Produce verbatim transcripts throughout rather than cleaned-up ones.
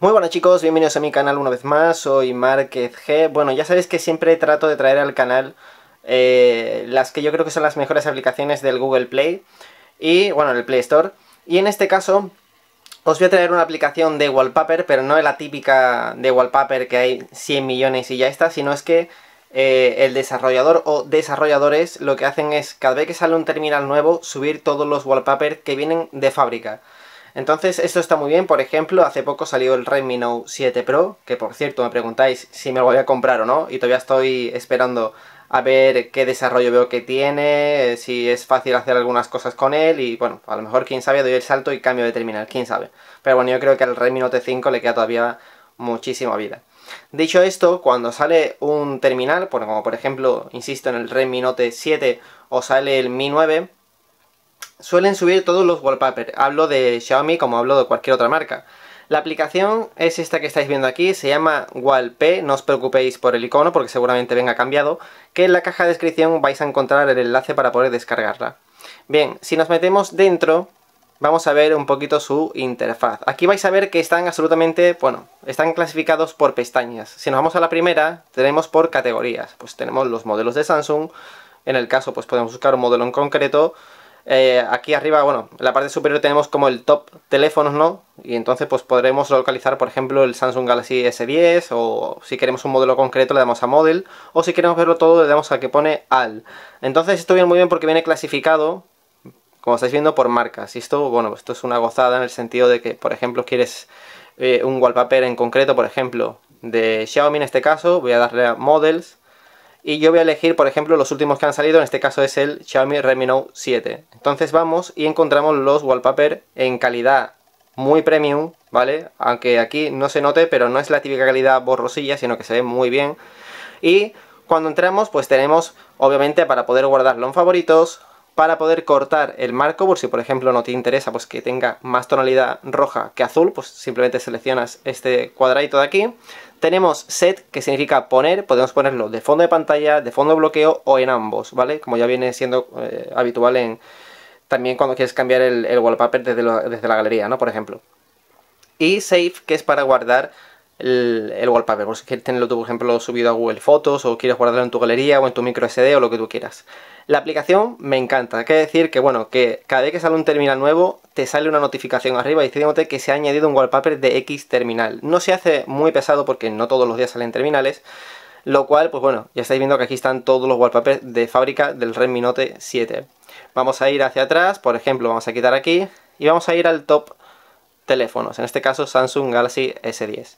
Muy buenas chicos, bienvenidos a mi canal una vez más, soy Márquez G. Bueno, ya sabéis que siempre trato de traer al canal eh, las que yo creo que son las mejores aplicaciones del Google Play y, bueno, el Play Store. Y en este caso os voy a traer una aplicación de wallpaper, pero no es la típica de wallpaper que hay cien millones y ya está, sino es que eh, el desarrollador o desarrolladores lo que hacen es, cada vez que sale un terminal nuevo, subir todos los wallpapers que vienen de fábrica. Entonces esto está muy bien. Por ejemplo, hace poco salió el Redmi Note siete Pro, que por cierto me preguntáis si me lo voy a comprar o no, y todavía estoy esperando a ver qué desarrollo veo que tiene, si es fácil hacer algunas cosas con él, y bueno, a lo mejor quién sabe doy el salto y cambio de terminal, quién sabe. Pero bueno, yo creo que al Redmi Note cinco le queda todavía muchísima vida. Dicho esto, cuando sale un terminal, bueno, como por ejemplo, insisto, en el Redmi Note siete o sale el Mi nueve, suelen subir todos los wallpapers. Hablo de Xiaomi como hablo de cualquier otra marca. La aplicación es esta que estáis viendo aquí, se llama WallP, no os preocupéis por el icono porque seguramente venga cambiado, que en la caja de descripción vais a encontrar el enlace para poder descargarla. Bien, si nos metemos dentro, vamos a ver un poquito su interfaz. Aquí vais a ver que están absolutamente, bueno, están clasificados por pestañas. Si nos vamos a la primera, tenemos por categorías. Pues tenemos los modelos de Samsung, en el caso pues podemos buscar un modelo en concreto. Eh, aquí arriba, bueno, en la parte superior tenemos como el top teléfonos, ¿no? Y entonces pues podremos localizar, por ejemplo, el Samsung Galaxy S diez, o si queremos un modelo concreto le damos a Model, o si queremos verlo todo le damos al que pone All. Entonces esto viene muy bien porque viene clasificado, como estáis viendo, por marcas. Y esto, bueno, esto es una gozada en el sentido de que, por ejemplo, quieres eh, un wallpaper en concreto, por ejemplo, de Xiaomi en este caso, voy a darle a Models. Y yo voy a elegir, por ejemplo, los últimos que han salido, en este caso es el Xiaomi Redmi Note siete. Entonces vamos y encontramos los wallpapers en calidad muy premium, ¿vale? Aunque aquí no se note, pero no es la típica calidad borrosilla, sino que se ve muy bien. Y cuando entramos, pues tenemos, obviamente, para poder guardarlo en favoritos, para poder cortar el marco, por si por ejemplo no te interesa pues que tenga más tonalidad roja que azul, pues simplemente seleccionas este cuadradito de aquí. Tenemos set, que significa poner, podemos ponerlo de fondo de pantalla, de fondo de bloqueo o en ambos, ¿vale? Como ya viene siendo eh, habitual en también cuando quieres cambiar el, el wallpaper desde, lo, desde la galería, ¿no? Por ejemplo. Y save, que es para guardar el, el wallpaper, por si quieres tenerlo tú, por ejemplo, subido a Google Fotos, o quieres guardarlo en tu galería o en tu micro S D o lo que tú quieras. La aplicación me encanta. Hay que decir que, bueno, que cada vez que sale un terminal nuevo te sale una notificación arriba diciéndote que se ha añadido un wallpaper de X terminal. No se hace muy pesado porque no todos los días salen terminales, lo cual, pues bueno, ya estáis viendo que aquí están todos los wallpapers de fábrica del Redmi Note siete. Vamos a ir hacia atrás, por ejemplo, vamos a quitar aquí y vamos a ir al top teléfonos, en este caso Samsung Galaxy S diez.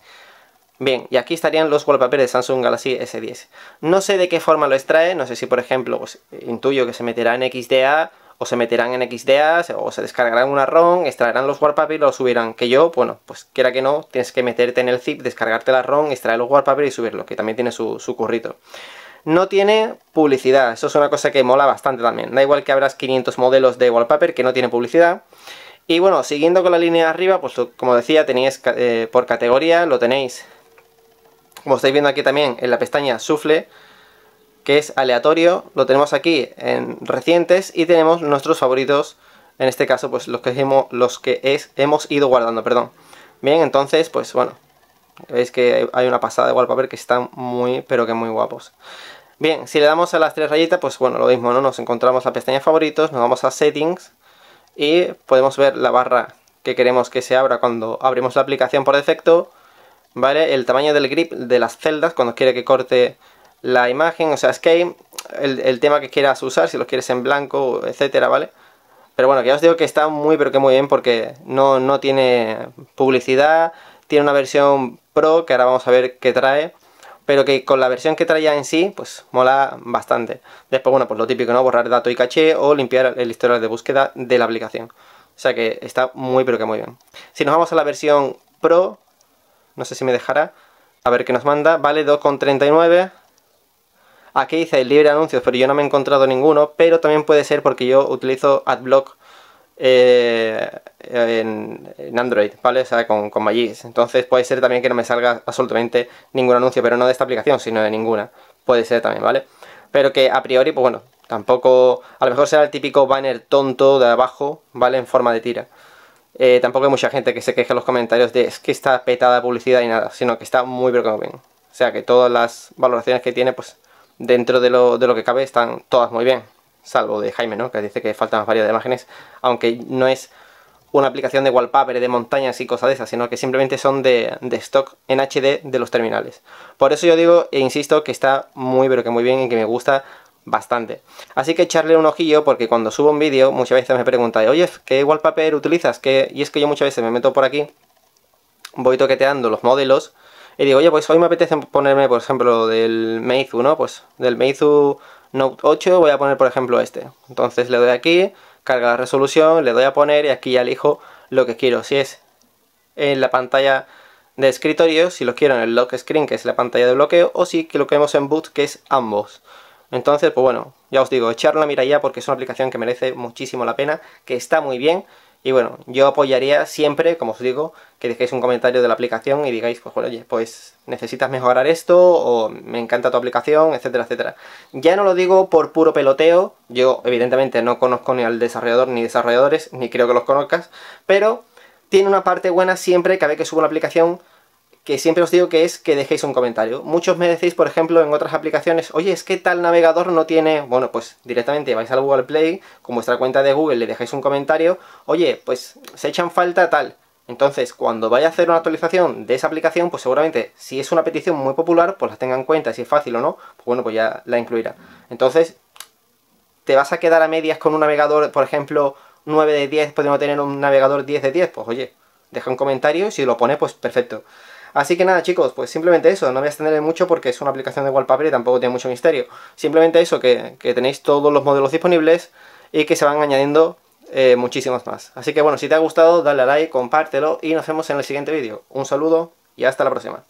Bien, y aquí estarían los wallpapers de Samsung Galaxy S diez. No sé de qué forma lo extrae, no sé si por ejemplo, pues intuyo que se meterá en X D A, o se meterán en X D A, o se descargarán una ROM, extraerán los wallpapers y los subirán. Que yo, bueno, pues quiera que no, tienes que meterte en el zip, descargarte la ROM, extraer los wallpapers y subirlos, que también tiene su, su currito. No tiene publicidad, eso es una cosa que mola bastante también. Da igual que habrás quinientos modelos de wallpaper que no tiene publicidad. Y bueno, siguiendo con la línea de arriba, pues como decía, tenéis eh, por categoría, lo tenéis... Como estáis viendo aquí también en la pestaña Shuffle, que es aleatorio, lo tenemos aquí en recientes y tenemos nuestros favoritos, en este caso pues los que hemos, los que es, hemos ido guardando, perdón. Bien, entonces pues bueno, veis que hay una pasada de wallpaper que están muy, pero que muy guapos. Bien, si le damos a las tres rayitas, pues bueno, lo mismo, ¿no? Nos encontramos la pestaña favoritos, nos vamos a settings y podemos ver la barra que queremos que se abra cuando abrimos la aplicación por defecto. ¿Vale? El tamaño del grip de las celdas cuando quiere que corte la imagen, o sea, es que el, el tema que quieras usar, si los quieres en blanco, etcétera, ¿vale? Pero bueno, que ya os digo que está muy, pero que muy bien porque no, no tiene publicidad, tiene una versión Pro que ahora vamos a ver qué trae, pero que con la versión que traía en sí, pues mola bastante. Después, bueno, pues lo típico, ¿no? Borrar datos y caché o limpiar el historial de búsqueda de la aplicación. O sea que está muy, pero que muy bien. Si nos vamos a la versión Pro... No sé si me dejará. A ver qué nos manda. Vale, dos con treinta y nueve. Aquí dice libre anuncios, pero yo no me he encontrado ninguno. Pero también puede ser porque yo utilizo AdBlock eh, en, en Android, ¿vale? O sea, con, con Magis. Entonces puede ser también que no me salga absolutamente ningún anuncio, pero no de esta aplicación, sino de ninguna. Puede ser también, ¿vale? Pero que a priori, pues bueno, tampoco... A lo mejor será el típico banner tonto de abajo, ¿vale? En forma de tira. Eh, tampoco hay mucha gente que se queje en los comentarios de es que está petada de publicidad y nada, sino que está muy pero que muy bien. O sea que todas las valoraciones que tiene, pues dentro de lo, de lo que cabe, están todas muy bien. Salvo de Jaime, ¿no? Que dice que falta más variedad de imágenes, aunque no es una aplicación de wallpaper, de montañas y cosas de esas, sino que simplemente son de, de stock en H D de los terminales. Por eso yo digo e insisto que está muy pero que muy bien y que me gusta bastante. Así que echarle un ojillo, porque cuando subo un vídeo muchas veces me preguntan, oye, ¿qué wallpaper utilizas? ¿Qué? Y es que yo muchas veces me meto por aquí, voy toqueteando los modelos y digo, oye, pues hoy me apetece ponerme, por ejemplo, del Meizu, ¿no? Pues del Meizu Note ocho voy a poner, por ejemplo, este. Entonces le doy aquí, carga la resolución, le doy a poner y aquí ya elijo lo que quiero. Si es en la pantalla de escritorio, si lo quiero en el lock screen, que es la pantalla de bloqueo, o si lo queremos en boot, que es ambos. Entonces, pues bueno, ya os digo, echarle una mira ya, porque es una aplicación que merece muchísimo la pena, que está muy bien. Y bueno, yo apoyaría siempre, como os digo, que dejéis un comentario de la aplicación y digáis, pues bueno, oye, pues necesitas mejorar esto, o me encanta tu aplicación, etcétera, etcétera. Ya no lo digo por puro peloteo, yo evidentemente no conozco ni al desarrollador ni desarrolladores, ni creo que los conozcas, pero tiene una parte buena siempre cada vez que subo una aplicación, que siempre os digo que es que dejéis un comentario. Muchos me decís, por ejemplo, en otras aplicaciones, oye, es que tal navegador no tiene... Bueno, pues directamente vais al Google Play, con vuestra cuenta de Google le dejáis un comentario, oye, pues se echan falta tal. Entonces, cuando vaya a hacer una actualización de esa aplicación, pues seguramente, si es una petición muy popular, pues la tenga en cuenta, si es fácil o no, pues bueno, pues ya la incluirá. Entonces, ¿te vas a quedar a medias con un navegador, por ejemplo, nueve de diez, pudiendo tener un navegador diez de diez? Pues oye, deja un comentario y si lo pone, pues perfecto. Así que nada, chicos, pues simplemente eso, no voy a extenderme mucho porque es una aplicación de wallpaper y tampoco tiene mucho misterio. Simplemente eso, que, que tenéis todos los modelos disponibles y que se van añadiendo eh, muchísimos más. Así que bueno, si te ha gustado, dale a like, compártelo y nos vemos en el siguiente vídeo. Un saludo y hasta la próxima.